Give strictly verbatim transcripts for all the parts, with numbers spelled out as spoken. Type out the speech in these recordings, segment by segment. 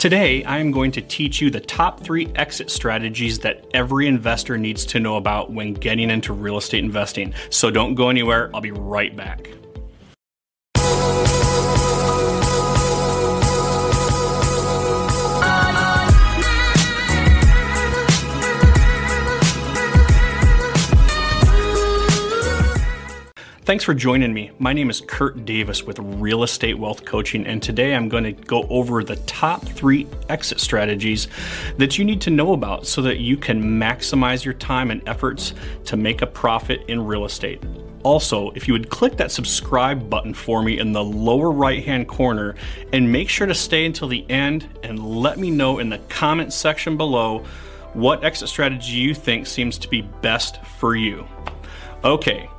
Today, I am going to teach you the top three exit strategies that every investor needs to know about when getting into real estate investing. So don't go anywhere, I'll be right back. Thanks for joining me. My name is Curt Davis with Real Estate Wealth Coaching, and today I'm going to go over the top three exit strategies that you need to know about so that you can maximize your time and efforts to make a profit in real estate. Also, if you would click that subscribe button for me in the lower right-hand corner and make sure to stay until the end and let me know in the comments section below what exit strategy you think seems to be best for you. Okay.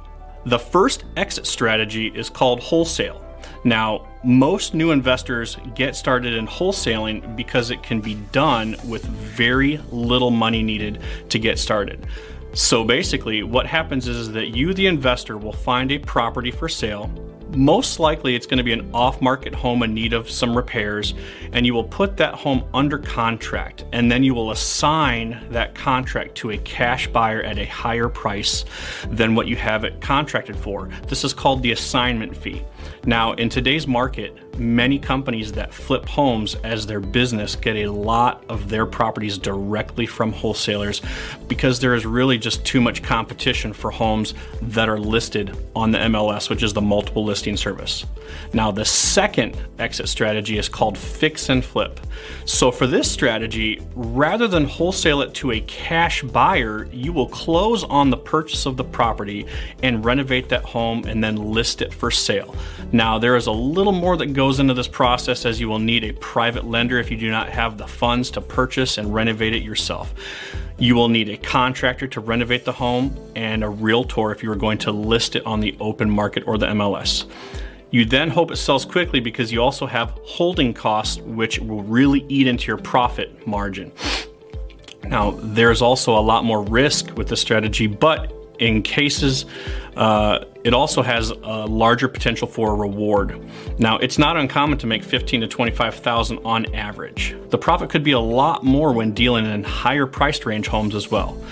The first exit strategy is called wholesale. Now, most new investors get started in wholesaling because it can be done with very little money needed to get started. So basically, what happens is that you, the investor, will find a property for sale. Most likely, it's going to be an off-market home in need of some repairs, and you will put that home under contract, and then you will assign that contract to a cash buyer at a higher price than what you have it contracted for. This is called the assignment fee. Now, in today's market, many companies that flip homes as their business get a lot of their properties directly from wholesalers because there is really just too much competition for homes that are listed on the M L S, which is the multiple listing service. Now, the second exit strategy is called fix and flip. So for this strategy, rather than wholesale it to a cash buyer, you will close on the purchase of the property and renovate that home and then list it for sale. Now, there is a little more that goes goes into this process, as you will need a private lender if you do not have the funds to purchase and renovate it yourself. You will need a contractor to renovate the home and a realtor if you are going to list it on the open market or the M L S. You then hope it sells quickly because you also have holding costs, which will really eat into your profit margin. Now, there's also a lot more risk with this strategy, but in cases, uh, it also has a larger potential for a reward. Now, it's not uncommon to make fifteen to twenty-five thousand on average. The profit could be a lot more when dealing in higher price range homes as well.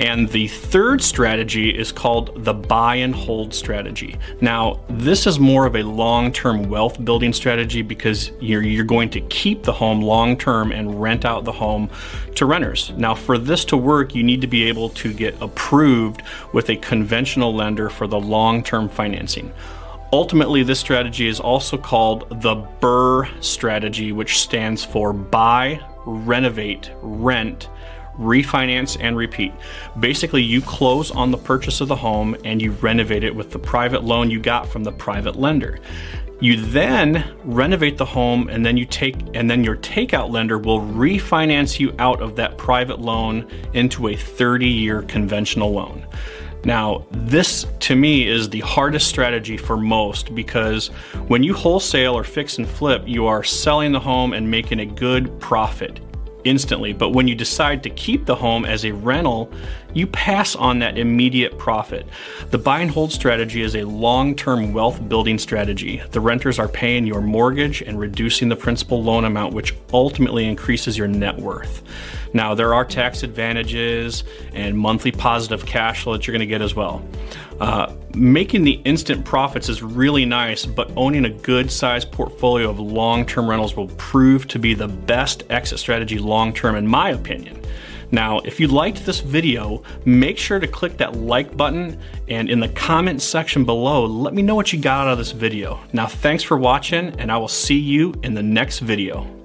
And the third strategy is called the buy and hold strategy. Now, this is more of a long-term wealth building strategy because you're, you're going to keep the home long-term and rent out the home to renters. Now, for this to work, you need to be able to get approved with a conventional lender for the long-term financing. Ultimately, this strategy is also called the B R R R R strategy, which stands for buy, renovate, rent, refinance, and repeat. Basically, you close on the purchase of the home and you renovate it with the private loan you got from the private lender. You then renovate the home and then you take and then your takeout lender will refinance you out of that private loan into a thirty-year conventional loan. Now, this to me is the hardest strategy for most because when you wholesale or fix and flip, you are selling the home and making a good profit instantly, but when you decide to keep the home as a rental, you pass on that immediate profit. The buy and hold strategy is a long-term wealth building strategy. The renters are paying your mortgage and reducing the principal loan amount, which ultimately increases your net worth. Now, there are tax advantages and monthly positive cash flow that you're going to get as well. Uh, making the instant profits is really nice, but owning a good sized portfolio of long-term rentals will prove to be the best exit strategy long-term, in my opinion. Now, if you liked this video, make sure to click that like button, and in the comments section below, let me know what you got out of this video. Now, thanks for watching, and I will see you in the next video.